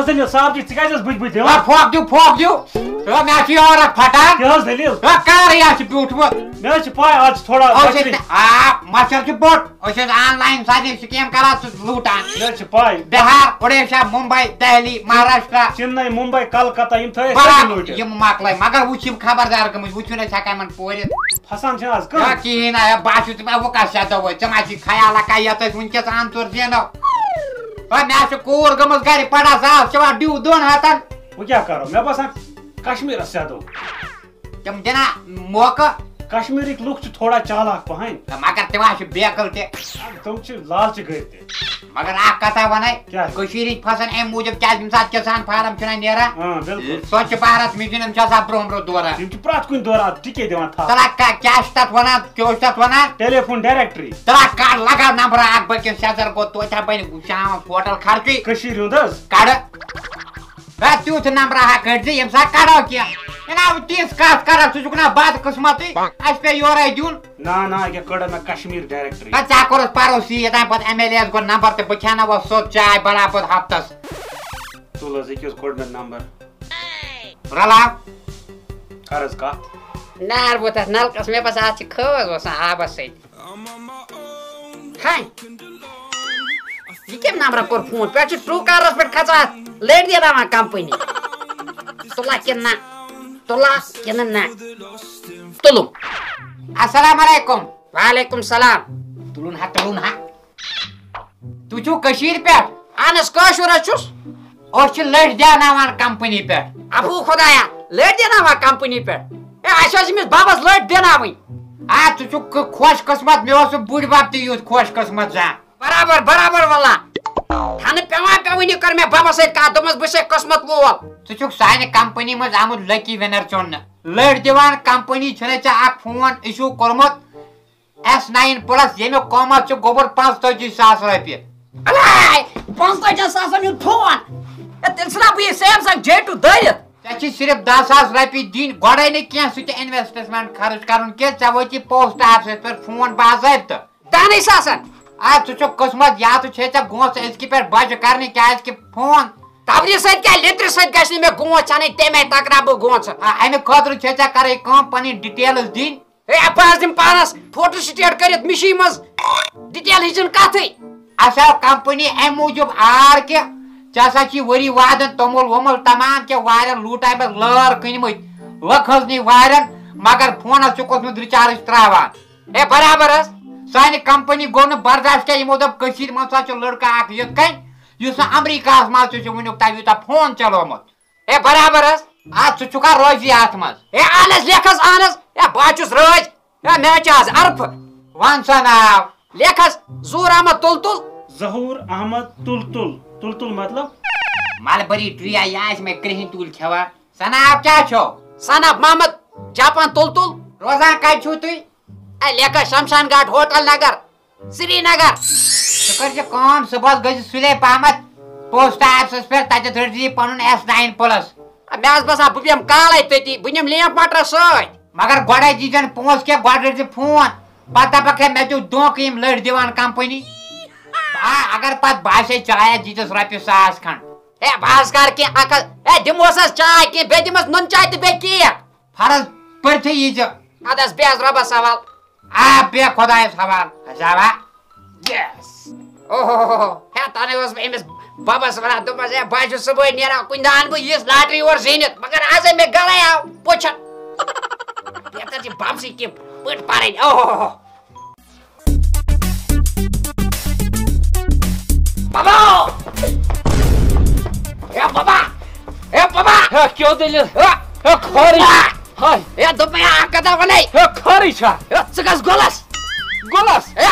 Terus daniel saab di tiga jas bujui deh. Wah fog you. Terus nasi orang fatan. Terus daniel. Terus karya si beautiful. Nasi pay aja thoda. Oh sih. Ah masih si bot. Oh sih online saja scam kalah lootan. Nasi pay. Bihar, Odisha, Mumbai, Delhi, Maharashtra. Chennai, Mumbai, Kolkata, ini tuh. Parah. Ini maklai. Magar bucim kabar dar kamu bucim na cakap man poir. Hasan sih as. Kau kini na bahasa itu aku kasih tahu. Cuma sih kaya lah kaya tuh mungkin santur dia na. Wah, nasi kur gemes gari pada saat coba diudon hatan. Muka karo, nggak pasan Kashmir asyado. Jam jena muka Kashmiri look tuh thoda chala pahain. Magar tewa sih biakal te. Tum sih lalci gaye te. Magar aap kata banai. Kashmiri pasan em mujab caj misat kisan param chuna nera. हाँ बिल्कुल. Swachh Bharat mission हम चासा ब्रोमरो द्वारा. जिम्मेदार प्रात कुन द्वारा ठीके देवा था. तलाक का क्या स्टार्ट वना? Telephone directory. तलाक का लगा नंबर आग बच्चे शादर को तो अच्छा बने गुस्साम होटल खार्ची. कश्मीरी उधर. काढ़. रात यूँ तो नंबर आग कर दे हम साथ काढ़ो क्या? Kenapa tiap sekarang tujuh kena bat kesemati? Aspe yorai jun? Nah, kita kerja dengan Kashmir directory. Kita harus parosi, kita buat MLS guna nomor terpecahnya buat socai balapan haftas. Tu lah zikir kerja dengan nomor. Rala? Karas ka? Nah, buat nol kasme pas asyik kau, gosan abas sih. Hai. Jika nomor korupun, pasti true karas berkaca. Lihat dia ramah company. Tulakin na. Tolak kenapa? Tolong. Assalamualaikum. Waalaikumsalam. Tulun ha. Tujuh Kashmir per. Anas Kashmir cus. Oce leh dia nama company per. Abu Khudaya. Leh dia nama company per. Asyik mis babas leh dia nama. Tujuh khush kasmat mewasu budi bab tu yud khush kasmat jah. Berabar wallah. Hanya pemain ini kerja bapa saya kata mas besar kosmat luar. Tujuh saya company mas amud lucky winner cunna. Lerdiwan company cunna cah akhuan isu kormat S9 plus jemuk komat cuk gober 5,000 rupiah. Alai 5,000 rupiah tuan. Terserah punya Samsung J2 daya. Jadi sirip 10,000 rupiah din. Gora ini kian suci investment kharus karun kian cawoci post apps per phone bazar itu. Tani sasan. तुझे किस्मत या तो छे जब गोंस इसकी पर बाज करने क्या इसके फोन ताबरी सद क्या लेटर सद कशनी में गोंस चाने ते में तकरा बो गोंस आई में खतरो छे जा करे कंपनी डिटेल्स दिन ए अपास दिन पारस फोटो स्टेट करत मिशी मस डिटेल हिजन काथे आशा कंपनी ए मुजब आर के चासा की वरी वाद तमोल वमल तमाम के वायरल लूटाय पर लर किनमय वखजनी वायरल मगर फोन चुकस में रिचार्ज त्रावा ए बराबर साइने कंपनी गोन बर्दाश्त के इमोदब कशीर मासा चो लड़का आख यत कई युसा अमेरिका मासा चो मुनुक तायु ता फोन चलो मत ए बराबर है आज तो चुका रोजी आत्मस ए आलस लेखस आलस ए बाचुस रोज ए मैचास अर्फ वंसा नाव लेखस ज़हूर अहमद तुलतुल मतलब मालबरी ट्रिया यास में करही तुल खवा सना आप क्या छो सना मोहम्मद जापान तुलतुल रोजा का छुती लेखा शमशान घाट होटल नगर श्रीनगर कर जे काम सुबह गज सुले पामत पोस्ट ऑफिस पर ताजे धरजी पनन S9 प्लस अब्यास बसा बुबियम काले तेती बुनियम लेम पटर सोय मगर गोडा जीजन पोस के गोडा जी फोन पता पखे मैं जो दोकीम लड़ दीवान कंपनी अगर पत भाषा चाय जीजस रुपये 100 खंड ए भास्कर के अकल ए दिमोसस चाय के बेदिमस नन चाय ते बेकी फरज पर थे ये जो आदस बेस रबा सवाल आप ये खुदा है सवाल जावा यस ओह है ताने बस इस बाबा सवाल तो बस ये बाजू सुबह नियरा कुंडान को ये लॉटरी और जीनत मगर आज मैं गला या पोछ ये तो जी बामसी के पट पारे ओह बाबा है क्यों दिल है खोरी Hai, ya dompet kata mana? Kharisha. Segas golas.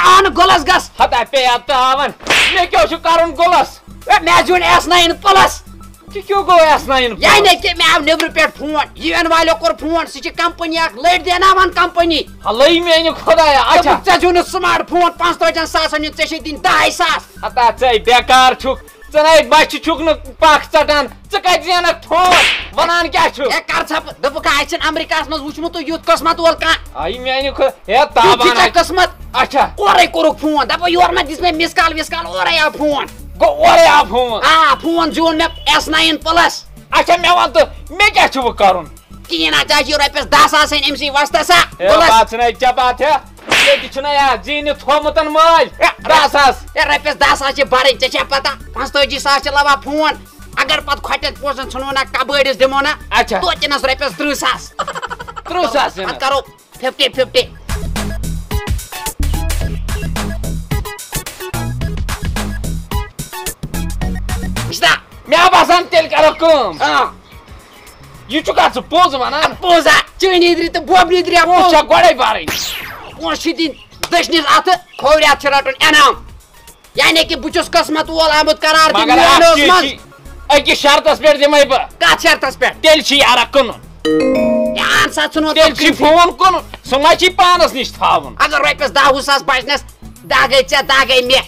An golas gas. Hati apa ya tuan? Nek kau sukaran golas. Najun S9 plus. Kau go S9 plus. Ya nek kau never pay phone. Even walau kor phone, sih company ak late dia naman company. Halai menyuk kuda ya. Aja. Najun smartphone 5,000 rupiah 7,000 rupiah 10,000 rupiah. Hati aja, bekar cuk. Jangan ikut baca cuk nak paksakan. Sekarang dia nak thon. Banan kya chu? Ek kar sab dabka action America mas wuchmu to youth kasmat wal ka. Ai maine ko ya tabana. Kasmat. Acha. Ore koruk phone. Dab yor ma jisme miss call aur ya phone. go wala phone a phone jun me S9 plus acha me wan to me kya chu karun kina chachi rupees 10,000 ain MC wasta sa plus baat sunai kya baat hai ye chuna ya jini thomutan mal 10,000 ye rupees 10,000 che bare chacha pata 45,000 che lava phone agar pat khotet posan chunona kabadis demona acha to chinas rupees 30,000 30,000 pat karo 50-50 Mista, minha basan tel cara com. Ah. E tu caso pousa, mano? Pousa. Tinha direito, boa direita, puxa agora e vai. Um chute desnis até, corre a tirar para enam. Yani que puxos casmatu ala mut karar de milhões, mas aqui chartas perde mais ba. Cá chartas perde. Tel chi ara com. Yan satsuno tel chi phone com. Somachi panas nicht haben. Agar rapes da husas business, da gai me.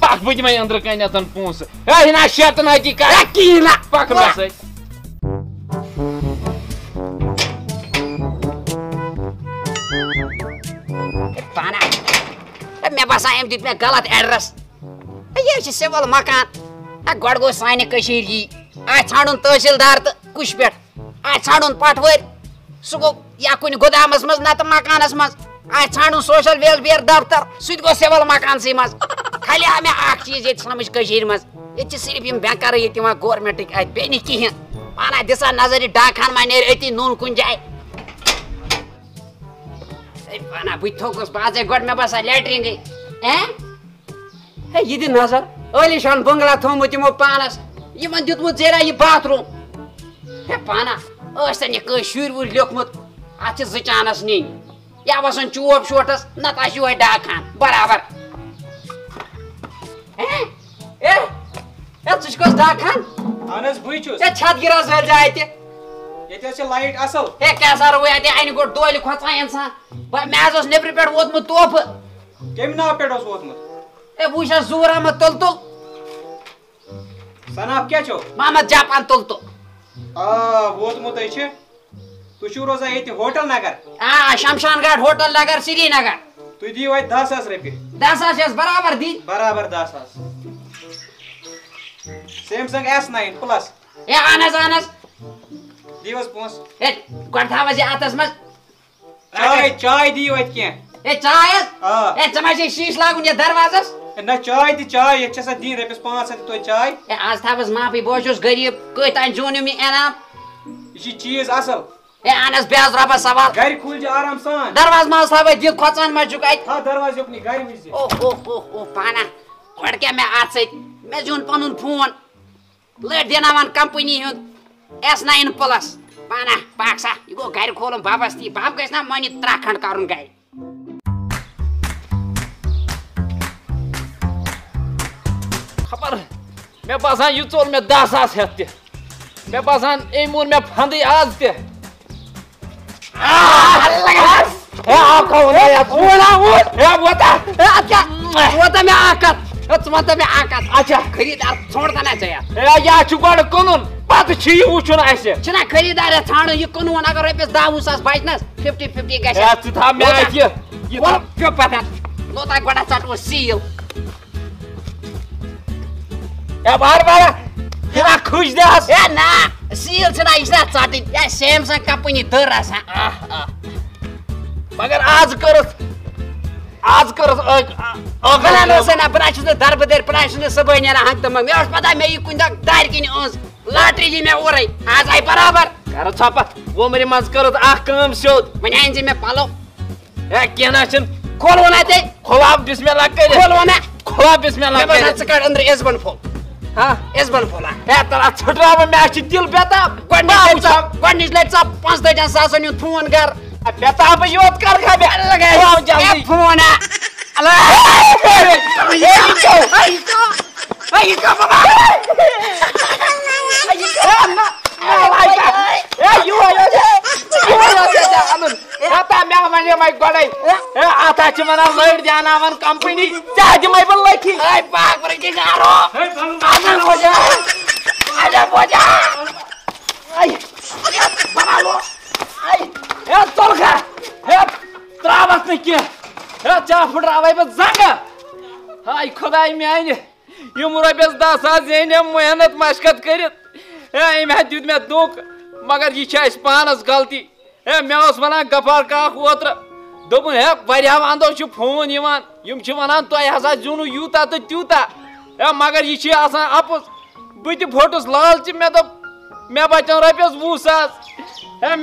Pak budi mai andra kanatan punsa. Ai na chata na aqui cara. Aqui lá. Pak mas. Pana. Me passa em dit me galat address. Aí se seval makan. Agora go saine kashiri. Ai chadun tahsildar to kushbet. Ai chadun patwar. Sugo yakun godamas mas nat makanas mas. Ai chadun social welfare daftar. Suid go seval makan simas. Kali ame akciz yet samaj kashir mas yet sirf yim bankar yet ma government ay beni kihin mana disa nazari dakhan maner eti nun kunjay sai bana bithokos baje god me basa lettering eh hey yidi nazar oli shan bangla thomutimo panas yiman ditmu jera yi bathroom he pana ostani kashir vur lekhmut ache zichanas ni ya basan chuop shotas natashi hoy dakhan barabar ए तुझको दाखन आनस बुइचुस ए छत गिरा जल जायते येते से लाइट असल ए कैसा रोय आते आइन गो डोल खोचा इंसान भाई मैजस नेपर पेट ओतमु तोप केमना पेटस ओतमु ए बुइसा जोरा म तलतो सना क्या छो मामा जापान तलतो आ ओतमु तै छे तुछु रोजा येते होटल नगर आ शमशान घाट होटल नगर श्रीनगर तू दी होय 10,000 रुपये 10,000 बराबर दी बराबर 10,000 Samsung S9 Plus ए आनस दिवस पोस ए गठा वजे आतस मस चाय चाय दी होय के ए चाय ए जमाजे शीश लागुन ये दरवाजस ना चाय दी चाय ये छसा दिन रुपये 500 तो चाय ए आज थावस माफी बोजुस गरीब कयतान जोनु मी एनाम ये चीज असल ए आनस बेज रबा सवाल घर खुल जा आराम से दरवाजा मा साबे दिल खोचान मा जुक आइ हां दरवाजा अपनी घर में से ओ पाना गड़के मैं आज से मैं जोन पनुन फोन ले देनावन कंपनी है S9 Plus पाना पाक्सा इगो घर खोलम वापस ती बाप गइस ना मानी त्राखंड करून गए खबर मैं पासा यू चोर में 10,000 हेते मैं पासा ए मोर में फंदी आज ते Alagas! Ah, kau ni aku ulang ut. Ya buatah. Aja. Buatah me angkat. Buatah me angkat. Aja. Kredar, छोड़ता ना चाहिए. Ya चुकाड़ कनून. बात छी उचना ऐसे. चना खरीदार छाणो ये कनून अगर रुपीस 10,000 बिजनेस 50-50 कैसे. Ya तू था मैं आके. ये क्या पता. लोटा गड़ा चाटो सील. Ya बार-बार. Ya खुश देस. Ya ना. Seal tonight is not something. Yeah, Samsung company does. Magar आज करो ओगला से ना प्राचीन दरबदर प्राचीन सब ने ना हक तम मेस पता मैं ये कुंदा दार की नहीं लॉटरी जी मैं ओरै आज आई बराबर करो छपत वो मेरे मज करो आख काम शोध मने जी मैं पालो ए केना छन खोलवना ते खोवाब बिस्मिल्लाह कर खोलवना खोवाब बिस्मिल्लाह कर मैं सकर अंदर एसबन फोन हां एसबन फोला ए तरा छटराव मैं अच्छी दिल बेता कोनी लेट्स अप 5,000 न्यू फोन कर बेता अब योत कर खा बे लगे आओ जल्दी फोन आ अरे ये को आई को बाबा आई को आई का ए यू आयो जा अमन आता मैं माने माय गॉड ए आता छ मना लाइट जाना मन कंपनी चार्ज मैं बल लखी ए पाक पर के गारो ए भगवान हो जा आजा बोजा आई बाबा लो आई ए तोरखा ए त्रावस नहीं के ए जा फुट रहा भाई बस जंग हाय खुदाई में आईने یمرا بیز داساز زینم محنت مشقت کٔرِتھ ایم ہا دیت مےٚ دُک مگر یہِ چھِ اَسہِ پانَس غلطی مےٚ اوس وَنان گفار کاک اوترٕ دوٚپُن واریاہو اندو چھِ فون یِوان یِم چھِ وَنان تۄہہِ ہسا زیوٗنوٕ یوٗتاہ تہٕ تیوٗتاہ مگر یہِ چھِ آسان اَپُز بہٕ تہِ پھوٹُس لالچہِ مےٚ دوٚپ مےٚ بَچن رۄپیَس 20,000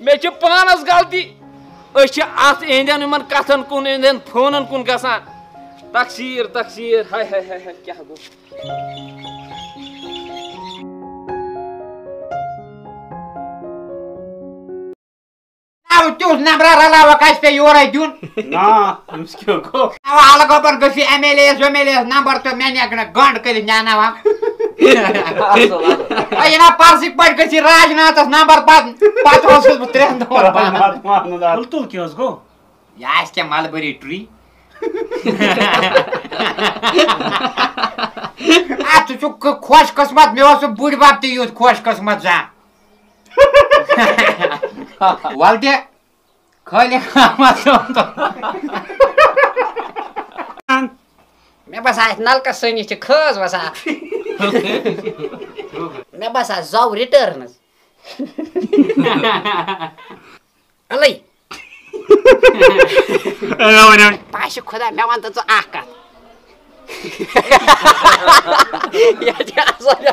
مےٚ چھِ پانَس غلطی أسۍ چھِ اَتھ اِہنٛدٮ۪ن یِمن کَتھن کُن اِہنٛدٮ۪ن فونن کُن گژھان تقصیٖر تقصیٖر ہاے ہاے ہاے ہاے کیٛاہ گوٚو تیُتھ نمبرا رلاوَ کَتہِ پیٚیہِ یورے دیُن حلہٕ گوٚبن گٔژھی ایم ایل اے یَس ویم ایل اے یَس نمبر تہٕ مےٚ نٮ۪کنہٕ گنٛڈ کٔرِتھ نیٛاناوان یہِ نا پرسٕکۍ پٲٹھۍ گٔژھی راج ناتھَس نمبر پَتہٕ اوسُس بہٕ 3 دۄہَن پانہٕ تُل کیٛاہ حظ گوٚو یہِ آسہِ کیٛاہ ملبٔری ٹرٛی اَتھ ژٕ چھُکھ خۄش قٕسمَت مےٚ اوس سُہ بُڈۍ بَب تہِ یُتھ خۄش قٕسمَت زانٛہہ وَلہٕ تہِ خٲلی مےٚ باسان اَتھ نَلکَس سٲنِس چھِ خٲص وَسان مےٚ باسان زَو رِٹٲرنٕز اَلَے پاشہِ خۄدا مےٚ وَن تہٕ ژٕ اَکھ کَتھ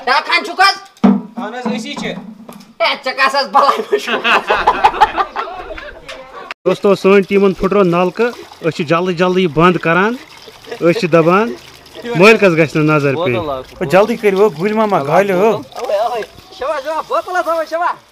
ہٮ۪کان چھُکھ حظ اہن حظ أسی چھِ दोस्तों सन टीमन फुटरो नलकह अ जल्दी जल्दी बंद करान दबान मालिकस गज नजर पे जल्दी करो गुल मामा गाल